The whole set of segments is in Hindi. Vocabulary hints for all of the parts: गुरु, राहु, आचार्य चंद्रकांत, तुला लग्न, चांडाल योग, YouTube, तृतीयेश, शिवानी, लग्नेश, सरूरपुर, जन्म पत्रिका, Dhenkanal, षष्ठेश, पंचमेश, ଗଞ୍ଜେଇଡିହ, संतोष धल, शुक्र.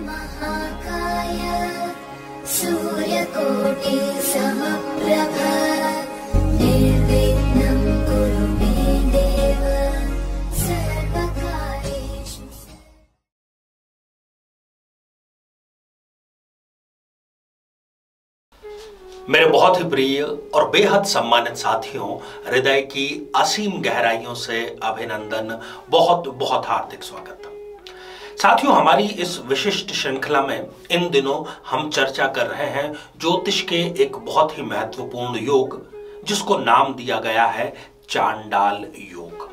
महाकाय सूर्यकोटि समप्रभ निर्विघ्नं कुरु मे देव सर्वकार्येषु। मेरे बहुत ही प्रिय और बेहद सम्मानित साथियों, हृदय की असीम गहराइयों से अभिनंदन, बहुत बहुत हार्दिक स्वागत। साथियों, हमारी इस विशिष्ट श्रृंखला में इन दिनों हम चर्चा कर रहे हैं ज्योतिष के एक बहुत ही महत्वपूर्ण योग जिसको नाम दिया गया है चांडाल योग।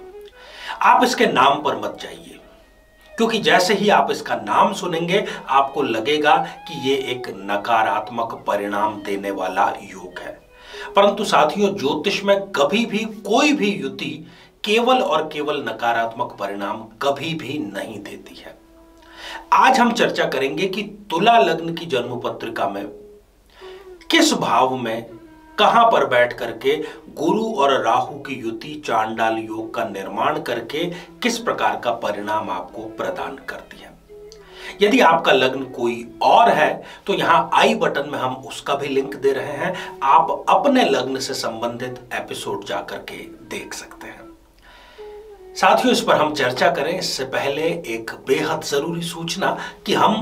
आप इसके नाम पर मत जाइए, क्योंकि जैसे ही आप इसका नाम सुनेंगे आपको लगेगा कि ये एक नकारात्मक परिणाम देने वाला योग है, परंतु साथियों ज्योतिष में कभी भी कोई भी युति केवल और केवल नकारात्मक परिणाम कभी भी नहीं देती है। आज हम चर्चा करेंगे कि तुला लग्न की जन्म पत्रिका में किस भाव में कहां पर बैठ करके गुरु और राहु की युति चांडाल योग का निर्माण करके किस प्रकार का परिणाम आपको प्रदान करती है। यदि आपका लग्न कोई और है तो यहां आई बटन में हम उसका भी लिंक दे रहे हैं, आप अपने लग्न से संबंधित एपिसोड जाकर के देख सकते हैं। साथियों, इस पर हम चर्चा करें इससे पहले एक बेहद जरूरी सूचना कि हम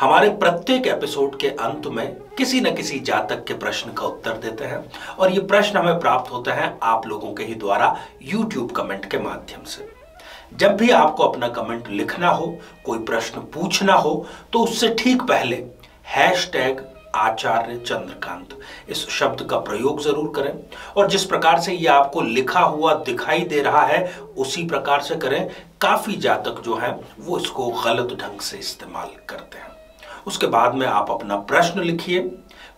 हमारे प्रत्येक एपिसोड के अंत में किसी न किसी जातक के प्रश्न का उत्तर देते हैं और ये प्रश्न हमें प्राप्त होते हैं आप लोगों के ही द्वारा YouTube कमेंट के माध्यम से। जब भी आपको अपना कमेंट लिखना हो, कोई प्रश्न पूछना हो, तो उससे ठीक पहले हैशटैग आचार्य चंद्रकांत इस शब्द का प्रयोग जरूर करें और जिस प्रकार से यह आपको लिखा हुआ दिखाई दे रहा है उसी प्रकार से करें। काफी जातक जो है वो इसको गलत ढंग से इस्तेमाल करते हैं। उसके बाद में आप अपना प्रश्न लिखिए,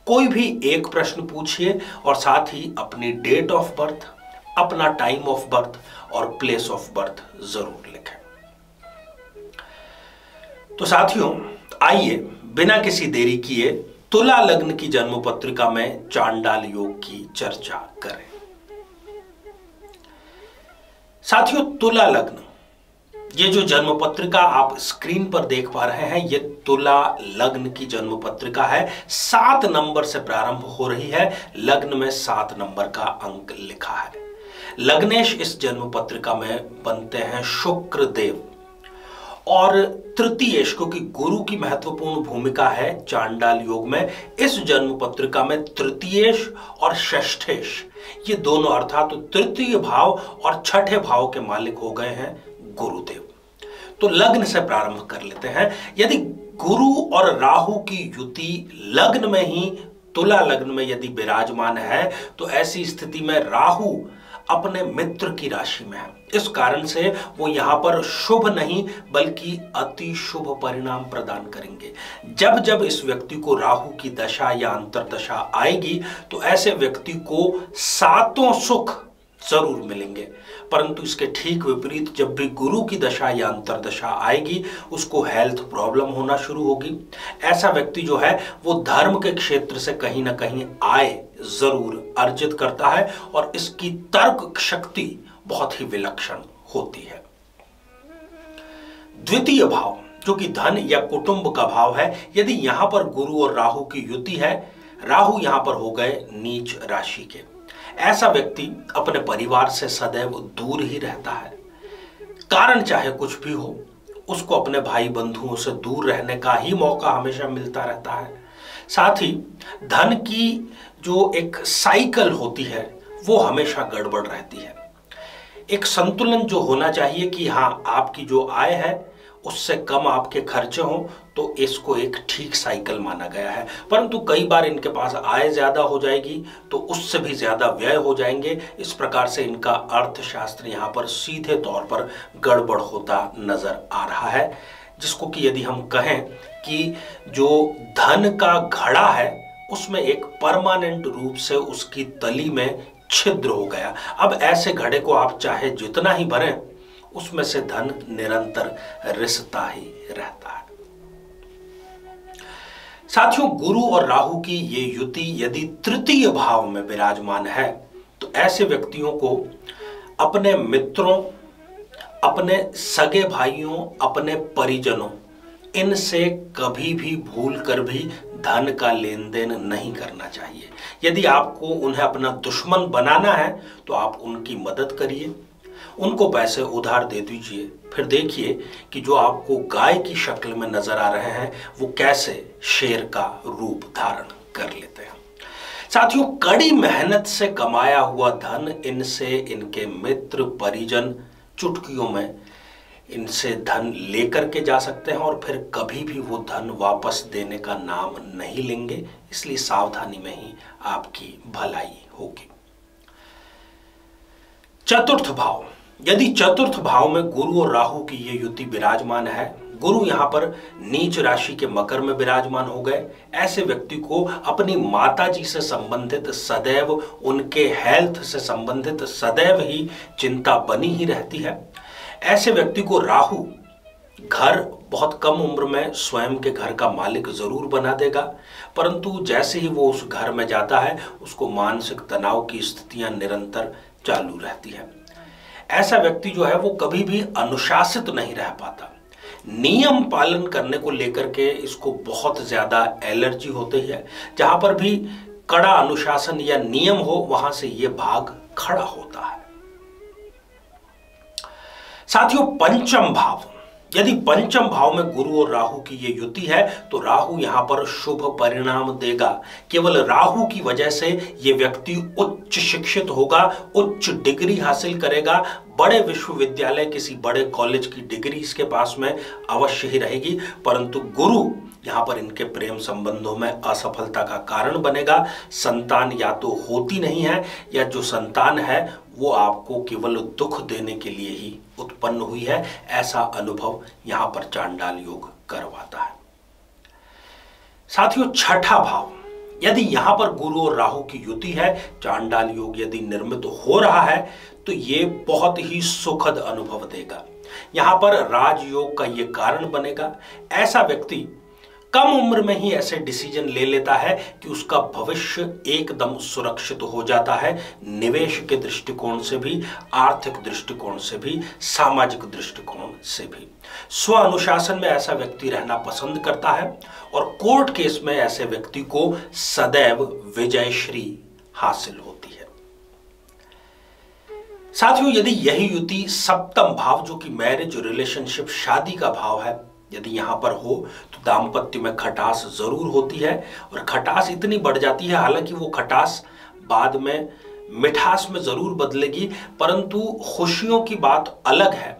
कोई भी एक प्रश्न पूछिए और साथ ही अपनी डेट ऑफ बर्थ, अपना टाइम ऑफ बर्थ और प्लेस ऑफ बर्थ जरूर लिखें। तो साथियों, आइए बिना किसी देरी किए तुला लग्न की जन्म पत्रिका में चांडाल योग की चर्चा करें। साथियों, तुला लग्न, ये जो जन्म पत्रिका आप स्क्रीन पर देख पा रहे हैं ये तुला लग्न की जन्म पत्रिका है। 7 नंबर से प्रारंभ हो रही है, लग्न में 7 नंबर का अंक लिखा है। लग्नेश इस जन्म पत्रिका में बनते हैं शुक्र देव और तृतीयेश, क्योंकि गुरु की महत्वपूर्ण भूमिका है चांडाल योग में। इस जन्म पत्रिका में तृतीयेश और षष्ठेश ये दोनों अर्थात तो तृतीय भाव और छठे भाव के मालिक हो गए हैं गुरुदेव। तो लग्न से प्रारंभ कर लेते हैं। यदि गुरु और राहु की युति लग्न में ही, तुला लग्न में यदि विराजमान है तो ऐसी स्थिति में राहु अपने मित्र की राशि में है, इस कारण से वो यहाँ पर शुभ नहीं बल्कि अति शुभ परिणाम प्रदान करेंगे। जब जब इस व्यक्ति को राहु की दशा या अंतर्दशा आएगी तो ऐसे व्यक्ति को 7 सुख जरूर मिलेंगे, परंतु इसके ठीक विपरीत जब भी गुरु की दशा या अंतर्दशा आएगी उसको हेल्थ प्रॉब्लम होना शुरू होगी। ऐसा व्यक्ति जो है वो धर्म के क्षेत्र से कहीं ना कहीं आय जरूर अर्जित करता है और इसकी तर्क शक्ति बहुत ही विलक्षण होती है। द्वितीय भाव जो कि धन या कुटुंब का भाव है, यदि यहां पर गुरु और राहु की युति है, राहु यहां पर हो गए नीच राशि के, ऐसा व्यक्ति अपने परिवार से सदैव दूर ही रहता है। कारण चाहे कुछ भी हो उसको अपने भाई बंधुओं से दूर रहने का ही मौका हमेशा मिलता रहता है। साथ ही धन की जो एक साइकिल होती है वो हमेशा गड़बड़ रहती है। एक संतुलन जो होना चाहिए कि हाँ आपकी जो आय है उससे कम आपके खर्चे हों, तो इसको एक ठीक साइकिल माना गया है, परंतु कई बार इनके पास आय ज़्यादा हो जाएगी तो उससे भी ज़्यादा व्यय हो जाएंगे। इस प्रकार से इनका अर्थशास्त्र यहाँ पर सीधे तौर पर गड़बड़ होता नज़र आ रहा है, जिसको कि यदि हम कहें कि जो धन का घड़ा है उसमें एक परमानेंट रूप से उसकी तली में छिद्र हो गया। अब ऐसे घड़े को आप चाहे जितना ही भरें उसमें से धन निरंतर रिसता ही रहता है। साथियों, गुरु और राहु की ये युति यदि तृतीय भाव में विराजमान है तो ऐसे व्यक्तियों को अपने मित्रों, अपने सगे भाइयों, अपने परिजनों इनसे कभी भी भूल कर भी धन का लेन देन नहीं करना चाहिए। यदि आपको उन्हें अपना दुश्मन बनाना है तो आप उनकी मदद करिए, उनको पैसे उधार दे दीजिए, फिर देखिए कि जो आपको गाय की शक्ल में नजर आ रहे हैं वो कैसे शेर का रूप धारण कर लेते हैं। साथियों, कड़ी मेहनत से कमाया हुआ धन इनसे इनके मित्र परिजन चुटकियों में इनसे धन लेकर के जा सकते हैं और फिर कभी भी वो धन वापस देने का नाम नहीं लेंगे, इसलिए सावधानी में ही आपकी भलाई होगी। चतुर्थ भाव, यदि चतुर्थ भाव में गुरु और राहु की ये युति विराजमान है, गुरु यहाँ पर नीच राशि के मकर में विराजमान हो गए, ऐसे व्यक्ति को अपनी माताजी से संबंधित सदैव, उनके हेल्थ से संबंधित सदैव ही चिंता बनी ही रहती है। ऐसे व्यक्ति को राहु घर बहुत कम उम्र में स्वयं के घर का मालिक जरूर बना देगा, परंतु जैसे ही वो उस घर में जाता है उसको मानसिक तनाव की स्थितियां निरंतर चालू रहती है। ऐसा व्यक्ति जो है वो कभी भी अनुशासित नहीं रह पाता, नियम पालन करने को लेकर के इसको बहुत ज्यादा एलर्जी होती है। जहां पर भी कड़ा अनुशासन या नियम हो वहां से ये भाग खड़ा होता है। साथियों, पंचम भाव, यदि पंचम भाव में गुरु और राहु की ये युति है तो राहु यहाँ पर शुभ परिणाम देगा। केवल राहु की वजह से ये व्यक्ति उच्च शिक्षित होगा, उच्च डिग्री हासिल करेगा, बड़े विश्वविद्यालय किसी बड़े कॉलेज की डिग्री इसके पास में अवश्य ही रहेगी, परंतु गुरु यहाँ पर इनके प्रेम संबंधों में असफलता का कारण बनेगा। संतान या तो होती नहीं है या जो संतान है वो आपको केवल दुख देने के लिए ही उत्पन्न हुई है, ऐसा अनुभव यहाँ पर चांडाल योग करवाता है। साथियों, छठा भाव, यदि यहाँ पर गुरु और राहु की युति है, चांडाल योग यदि निर्मित हो रहा है तो ये बहुत ही सुखद अनुभव देगा। यहाँ पर राजयोग का ये कारण बनेगा। ऐसा व्यक्ति कम उम्र में ही ऐसे डिसीजन ले लेता है कि उसका भविष्य एकदम सुरक्षित हो जाता है, निवेश के दृष्टिकोण से भी, आर्थिक दृष्टिकोण से भी, सामाजिक दृष्टिकोण से भी। स्व अनुशासन में ऐसा व्यक्ति रहना पसंद करता है और कोर्ट केस में ऐसे व्यक्ति को सदैव विजयश्री हासिल होती है। साथियों, यदि यही युति सप्तम भाव जो कि मैरिज रिलेशनशिप शादी का भाव है यदि यहाँ पर हो तो दाम्पत्य में खटास जरूर होती है और खटास इतनी बढ़ जाती है, हालांकि वो खटास बाद में मिठास में जरूर बदलेगी, परंतु खुशियों की बात अलग है।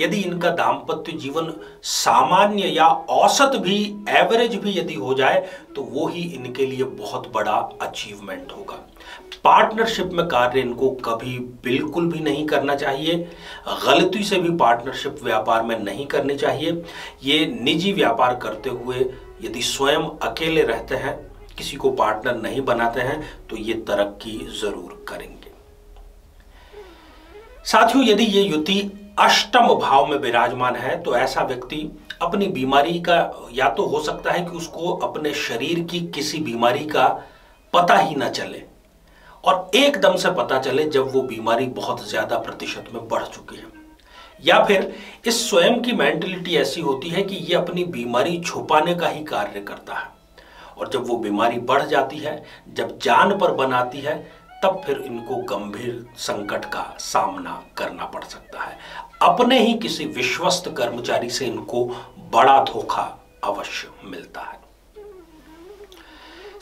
यदि इनका दाम्पत्य जीवन सामान्य या औसत भी, एवरेज भी यदि हो जाए तो वो ही इनके लिए बहुत बड़ा अचीवमेंट होगा। पार्टनरशिप में कार्य इनको कभी बिल्कुल भी नहीं करना चाहिए, गलती से भी पार्टनरशिप व्यापार में नहीं करनी चाहिए। ये निजी व्यापार करते हुए यदि स्वयं अकेले रहते हैं, किसी को पार्टनर नहीं बनाते हैं तो ये तरक्की जरूर करेंगे। साथियों, यदि ये युति अष्टम भाव में विराजमान है तो ऐसा व्यक्ति अपनी बीमारी का, या तो हो सकता है कि उसको अपने शरीर की किसी बीमारी का पता ही ना चले और एकदम से पता चले जब वो बीमारी बहुत ज्यादा प्रतिशत में बढ़ चुकी है, या फिर इस स्वयं की मेंटलिटी ऐसी होती है कि ये अपनी बीमारी छुपाने का ही कार्य करता है और जब वो बीमारी बढ़ जाती है, जब जान पर बन आती है, तब फिर इनको गंभीर संकट का सामना करना पड़ सकता है। अपने ही किसी विश्वस्त कर्मचारी से इनको बड़ा धोखा अवश्य मिलता है।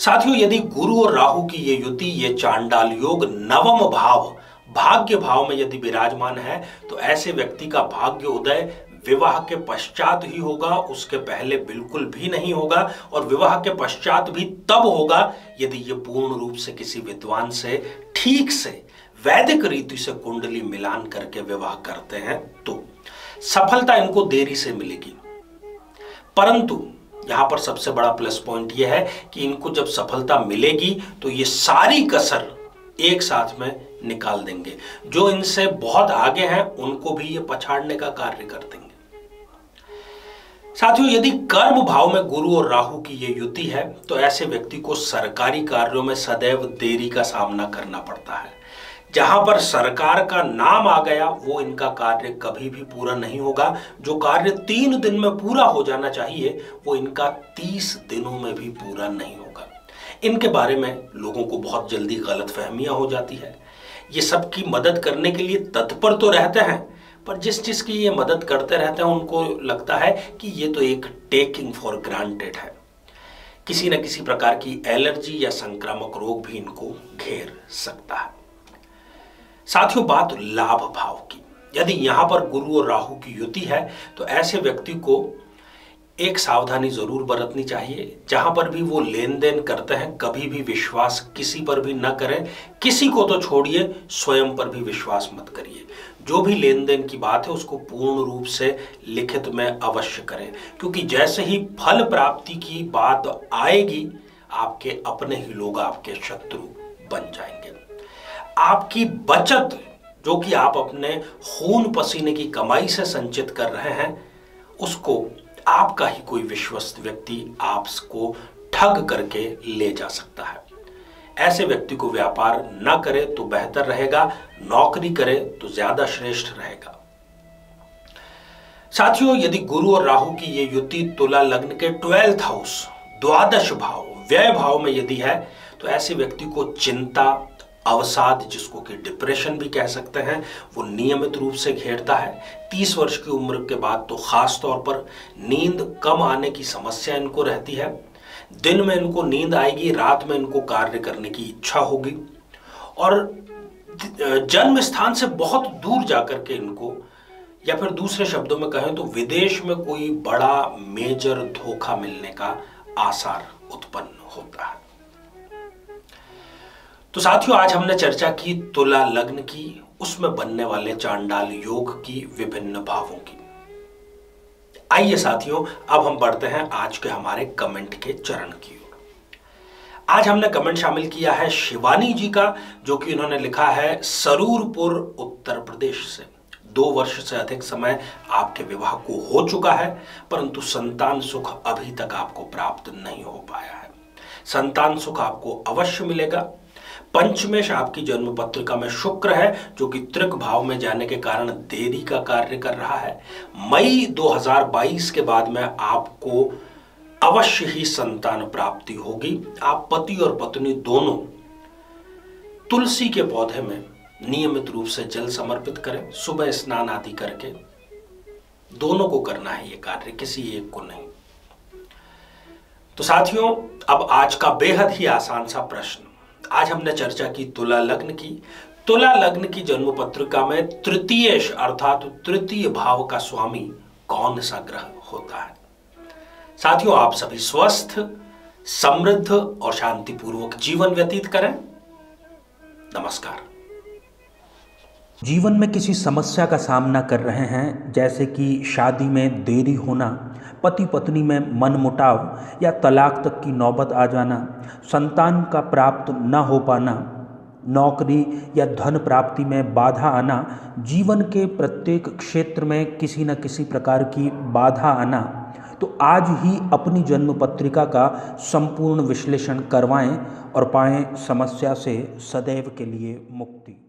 साथियों, यदि गुरु और राहु की ये युति, ये चांडाल योग नवम भाव, भाग्य भाव में यदि विराजमान है तो ऐसे व्यक्ति का भाग्य उदय विवाह के पश्चात ही होगा, उसके पहले बिल्कुल भी नहीं होगा और विवाह के पश्चात भी तब होगा यदि ये पूर्ण रूप से किसी विद्वान से ठीक से वैदिक रीति से कुंडली मिलान करके विवाह करते हैं तो सफलता इनको देरी से मिलेगी। परंतु यहां पर सबसे बड़ा प्लस पॉइंट यह है कि इनको जब सफलता मिलेगी तो ये सारी कसर एक साथ में निकाल देंगे। जो इनसे बहुत आगे हैं उनको भी ये पछाड़ने का कार्य कर देंगे। साथियों, यदि कर्म भाव में गुरु और राहु की ये युति है तो ऐसे व्यक्ति को सरकारी कार्यों में सदैव देरी का सामना करना पड़ता है। जहां पर सरकार का नाम आ गया वो इनका कार्य कभी भी पूरा नहीं होगा। जो कार्य 3 दिन में पूरा हो जाना चाहिए वो इनका 30 दिनों में भी पूरा नहीं होगा। इनके बारे में लोगों को बहुत जल्दी गलतफहमियां हो जाती है। ये सबकी मदद करने के लिए तत्पर तो रहते हैं, पर जिस चीज की ये मदद करते रहते हैं उनको लगता है कि ये तो एक टेकिंग फॉर ग्रांटेड है। किसी न किसी प्रकार की एलर्जी या संक्रामक रोग भी इनको घेर सकता है। साथियों, बात लाभ भाव की। यदि यहां पर गुरु और राहु की युति है तो ऐसे व्यक्ति को एक सावधानी जरूर बरतनी चाहिए। जहां पर भी वो लेन देन करते हैं कभी भी विश्वास किसी पर भी ना करें। किसी को तो छोड़िए, स्वयं पर भी विश्वास मत करिए। जो भी लेन देन की बात है उसको पूर्ण रूप से लिखित में अवश्य करें, क्योंकि जैसे ही फल प्राप्ति की बात आएगी आपके अपने ही लोग आपके शत्रु बन जाएंगे। आपकी बचत जो कि आप अपने खून पसीने की कमाई से संचित कर रहे हैं, उसको आपका ही कोई विश्वस्त व्यक्ति आपको ठग करके ले जा सकता है। ऐसे व्यक्ति को व्यापार ना करे तो बेहतर रहेगा, नौकरी करे तो ज्यादा श्रेष्ठ रहेगा। साथियों, यदि गुरु और राहु की ये युति तुला लग्न के 12th हाउस द्वादश भाव व्यय भाव में यदि है तो ऐसे व्यक्ति को चिंता, अवसाद, जिसको कि डिप्रेशन भी कह सकते हैं, वो नियमित रूप से घेरता है। 30 वर्ष की उम्र के बाद तो खास तौर पर नींद कम आने की समस्या इनको रहती है। दिन में इनको नींद आएगी, रात में इनको कार्य करने की इच्छा होगी और जन्म स्थान से बहुत दूर जाकर के इनको, या फिर दूसरे शब्दों में कहें तो विदेश में कोई बड़ा मेजर धोखा मिलने का आसार उत्पन्न होता है। तो साथियों, आज हमने चर्चा की तुला लग्न की, उसमें बनने वाले चांडाल योग की, विभिन्न भावों की। आइए साथियों, अब हम बढ़ते हैं आज के हमारे कमेंट के चरण की ओर। आज हमने कमेंट शामिल किया है शिवानी जी का, जो कि उन्होंने लिखा है सरूरपुर उत्तर प्रदेश से। 2 वर्ष से अधिक समय आपके विवाह को हो चुका है, परंतु संतान सुख अभी तक आपको प्राप्त नहीं हो पाया है। संतान सुख आपको अवश्य मिलेगा। पंचमेश आपकी जन्म पत्रिका में शुक्र है, जो कि त्रिक भाव में जाने के कारण देरी का कार्य कर रहा है। मई 2022 के बाद में आपको अवश्य ही संतान प्राप्ति होगी। आप पति और पत्नी दोनों तुलसी के पौधे में नियमित रूप से जल समर्पित करें। सुबह स्नान आदि करके दोनों को करना है ये कार्य, किसी एक को नहीं। तो साथियों, अब आज का बेहद ही आसान सा प्रश्न। आज हमने चर्चा की तुला लग्न की। तुला लग्न की जन्म पत्रिका में तृतीयेश अर्थात तृतीय भाव का स्वामी कौन सा ग्रह होता है? साथियों, आप सभी स्वस्थ, समृद्ध और शांतिपूर्वक जीवन व्यतीत करें। नमस्कार। जीवन में किसी समस्या का सामना कर रहे हैं, जैसे कि शादी में देरी होना, पति पत्नी में मनमुटाव या तलाक तक की नौबत आ जाना, संतान का प्राप्त न हो पाना, नौकरी या धन प्राप्ति में बाधा आना, जीवन के प्रत्येक क्षेत्र में किसी न किसी प्रकार की बाधा आना, तो आज ही अपनी जन्म पत्रिका का संपूर्ण विश्लेषण करवाएं और पाएं समस्या से सदैव के लिए मुक्ति।